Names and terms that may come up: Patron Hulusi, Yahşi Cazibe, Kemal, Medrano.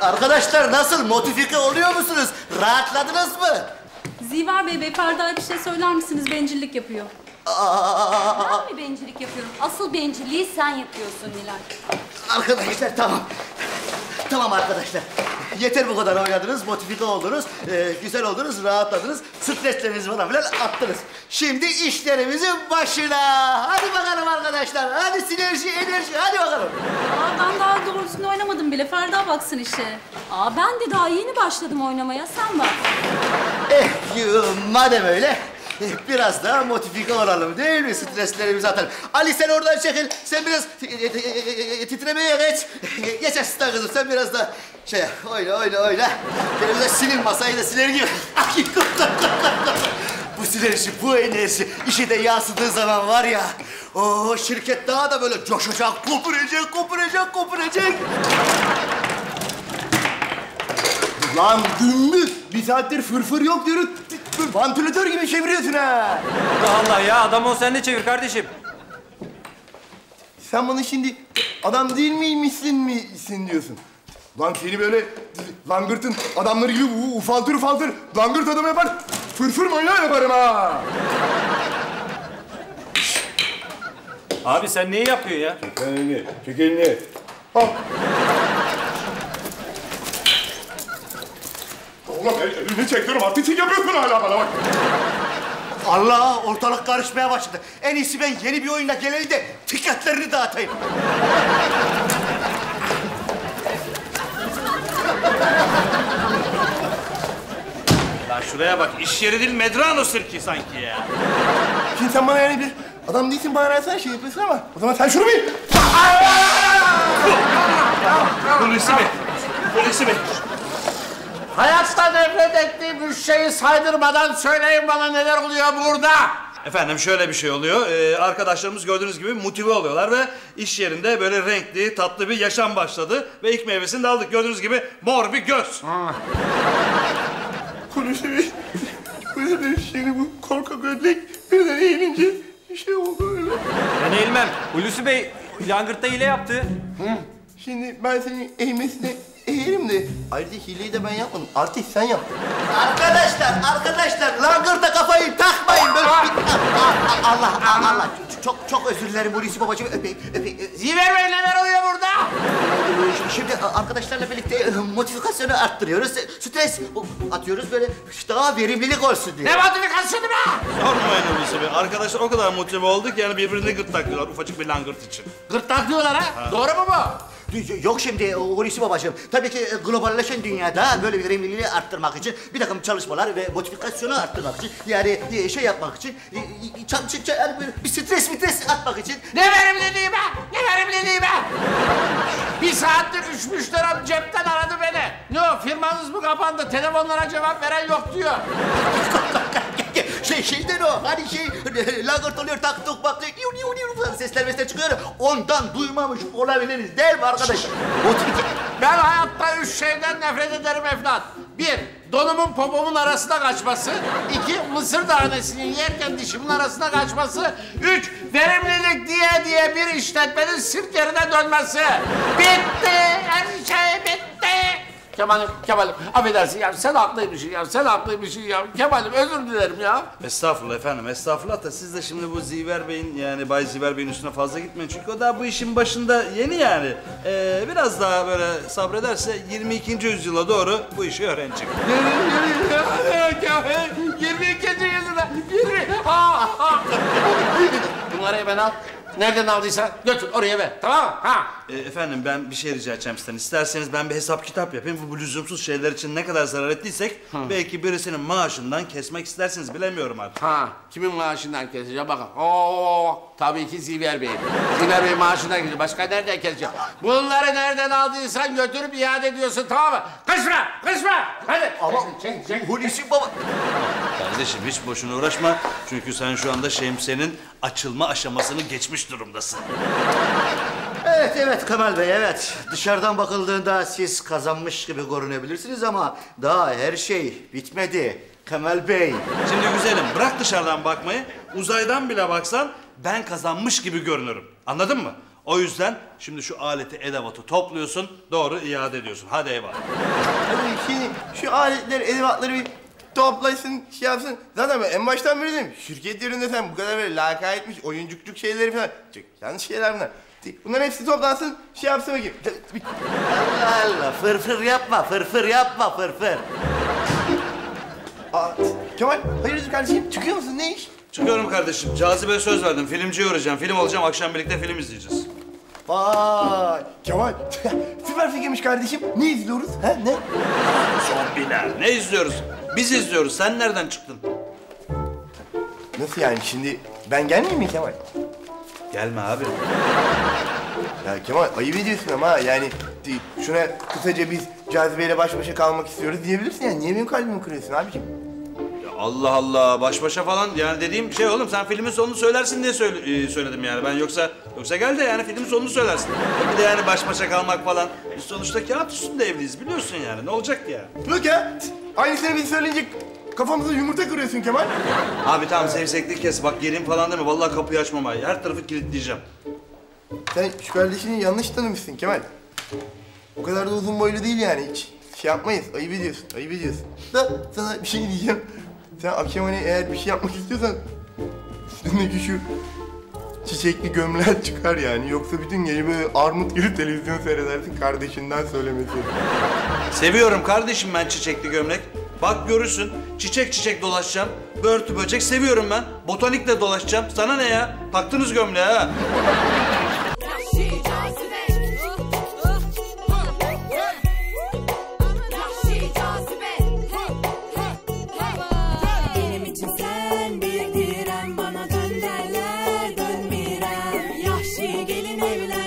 Arkadaşlar nasıl? Motifike oluyor musunuz? Rahatladınız mı? Ziva Bey, Ferda'ya bir şey söyler misiniz? Bencillik yapıyor. Ben mi bencillik yapıyorum? Asıl bencilliği sen yapıyorsun Nilay. Arkadaşlar tamam. Tamam arkadaşlar. Yeter bu kadar oynadınız, motifike oldunuz, güzel oldunuz, rahatladınız, streslerinizi falan filan attınız. Şimdi işlerimizin başına. Hadi bakalım arkadaşlar, hadi sinerji, enerji, hadi bakalım. Aa, ben daha doğrusunu oynamadım bile, Ferda baksın işe. Aa, ben de daha yeni başladım oynamaya, sen bak. Madem öyle, biraz daha motifike olalım değil mi? Streslerimizi atalım. Ali sen oradan çekil, sen biraz titremeye geç. Geç asistan kızım, sen biraz daha... Şey, oyna. Benim de silin masayı da siler gibi. Bu sinerji, bu enerji işe de yansıdığı zaman var ya... O şirket daha da böyle coşacak, kopuracak. Lan gümbük, bir saattir fırfır yok diyoruz. Vantilatör gibi çeviriyorsun ha. Allah Allah ya, adam ol sen de çevir kardeşim. Sen bana şimdi adam değil miymişsin diyorsun. Lan seni böyle langırtın adamları gibi ufaltır langırt adam yapar, fırfır manyağı yaparım ha. Abi sen neyi yapıyorsun ya? Çek elini. Al. Oğlum elini çekiyorum, artistik yapıyorsun hala bana bak. Allah, ortalık karışmaya başladı. En iyisi ben yeni bir oyuna geleyim de dikkatlerini dağıtayım. Lan şuraya bak, iş yeri değil Medrano sirki sanki ya. Şimdi sen bana yani bir adam değilsin, bana arasana şey yapıyorsun ama... O zaman sen şunu bir... Polisi mi? Hayatta nefret ettiğim üç şeyi saydırmadan söyleyin bana neler oluyor burada? Efendim şöyle bir şey oluyor. Arkadaşlarımız gördüğünüz gibi motive oluyorlar ve iş yerinde böyle renkli, tatlı bir yaşam başladı. Ve ilk meyvesini de aldık. Gördüğünüz gibi mor bir göz. Kulüsü bir şeyini bu korkak ödlek birden eğilince bir şey oldu öyle. Ben eğilmem. Hulusi Bey langırtta hile yaptı. Şimdi ben senin eğmesine... Eğerim de, ayrıca hileyi de ben yapmadım. Artist sen yaptın. Arkadaşlar, langırta kafayı takmayın. Böyle... Allah. Çok özür dilerim Hulusi babacığım. Öpeyim. Ziver Bey neler oluyor burada? Şimdi arkadaşlarla birlikte motifikasyonu arttırıyoruz. Stres atıyoruz böyle daha verimlilik olsun diye. Ne motifikasyonu be? Sormayın Hulusi Bey. Arkadaşlar o kadar motive olduk yani birbirini gırtlaklıyorlar ufacık bir langırt için. Gırtlaklıyorlar ha? Doğru mu bu? Yok şimdi Hulusi babacığım. Tabii ki globalleşen dünyada böyle bir verimliliği arttırmak için bir takım çalışmalar ve motivasyonu arttırmak için yani şey yapmak için bir stres atmak için. Ne verimliliği be! Bir saattir 3 müşterim cepten aradı beni. Ne o firmanız mı kapandı? Telefonlara cevap veren yok diyor. Şeyden o, hani langırt oluyor, taktık baktık, sesler çıkıyor, ondan duymamış olabiliriz değil mi arkadaş? Ben hayatta 3 şeyden nefret ederim Eflat. 1, donumun popomun arasına kaçması. 2, mısır tanesini yerken dişimin arasına kaçması. 3, verimlilik diye bir işletmenin sirkerine dönmesi. Bitti, her şey bitti. Kemal'im, affedersin ya, sen haklıymışsın ya. Kemal'im, özür dilerim ya. Estağfurullah efendim, estağfurullah da siz de şimdi bu Ziver Bey'in, yani Bay Ziver Bey'in üstüne fazla gitmeyin. Çünkü o daha bu işin başında yeni yani. Biraz daha böyle sabrederse 22. yüzyıla doğru bu işi öğrenecek. 22. yüzyıla, bunları ben al. Nereden aldıysan götür oraya ver, tamam mı? Ha? Efendim ben bir şey rica edeceğim sizden. İsterseniz ben bir hesap kitap yapayım. Bu lüzumsuz şeyler için ne kadar zarar ettiysek... Belki birisinin maaşından kesmek istersiniz, bilemiyorum artık. Ha, kimin maaşından keseceğim bakalım. Tabii ki Ziver Bey. Ziver Bey maaşından keseceğim. Başka nereden keseceğim? Bunları nereden aldıysan götürüp iade ediyorsun, tamam mı? Kışma! Hadi! Ama çek. Hulusi baba... Kardeşim hiç boşuna uğraşma. Çünkü sen şu anda şemsiyenin açılma aşamasını geçmiş durumdasın. Evet Kemal Bey, evet. Dışarıdan bakıldığında siz kazanmış gibi görünebilirsiniz ama daha her şey bitmedi Kemal Bey. Şimdi güzelim, bırak dışarıdan bakmayı. Uzaydan bile baksan ben kazanmış gibi görünürüm. Anladın mı? O yüzden şimdi şu aleti, edevatı topluyorsun, doğru iade ediyorsun. Hadi eyvallah. Şimdi şu aletleri, edevatları bir toplasın, şey yapsın. Zaten ben en baştan beri dedim, şirket yerinde sen bu kadar böyle lakaytmış, oyuncukçuk şeyleri falan. Çok yanlış şeyler bunlar. Bunların hepsi toplansın, şey yapsın bakayım. Allah Allah, fırfır yapma, fırfır yapma, fırfır. Aa, Kemal, hayırdır kardeşim? Çıkıyor musun? Ne iş? Çıkıyorum kardeşim. Cazibe'ye söz verdim. Filmciye uğrayacağım. Film olacağım. Akşam birlikte film izleyeceğiz. Vay! Kemal, süper fikirmiş kardeşim. Ne izliyoruz? He? Ne? Zombiler. Ne izliyoruz? Biz izliyoruz. Sen nereden çıktın? Nasıl yani? Şimdi ben gelmeyeyim mi Kemal? Gelme abi. Ya Kemal, ayıp ediyorsun ama ha. Yani şuna kısaca biz Cazibe'yle baş başa kalmak istiyoruz diyebilirsin yani. Niye benim kalbimi kırıyorsun abiciğim? Allah Allah, baş başa falan yani dediğim şey oğlum, sen filmin sonunu söylersin diye söyledim yani ben, yoksa gel de yani filmin sonunu söylersin. Bir de yani baş başa kalmak falan, biz sonuçta kağıt üstünde evliyiz biliyorsun yani, ne olacak ki ya? Yok ya, aynısını biz söyleyince kafamıza yumurta kırıyorsun Kemal. Abi tamam, sevseklik kes, bak gelin falan deme, vallahi kapıyı açmam abi, her tarafı kilitleyeceğim. Sen şu kardeşini yanlış tanımışsın Kemal. O kadar da uzun boylu değil yani, hiç şey yapmayız, ayıp ediyorsun, ayıp ediyorsun. Da sana bir şey diyeceğim. Sen akşam hani eğer bir şey yapmak istiyorsan üstündeki şu çiçekli gömlek çıkar yani. Yoksa bütün gece böyle armut gibi televizyon seyredersin, kardeşinden söylemesi. Seviyorum kardeşim ben çiçekli gömlek. Bak görürsün, çiçek çiçek dolaşacağım. Börtü böcek seviyorum ben. Botanikle dolaşacağım. Sana ne ya? Taktınız gömleği ha. Gelin evlen.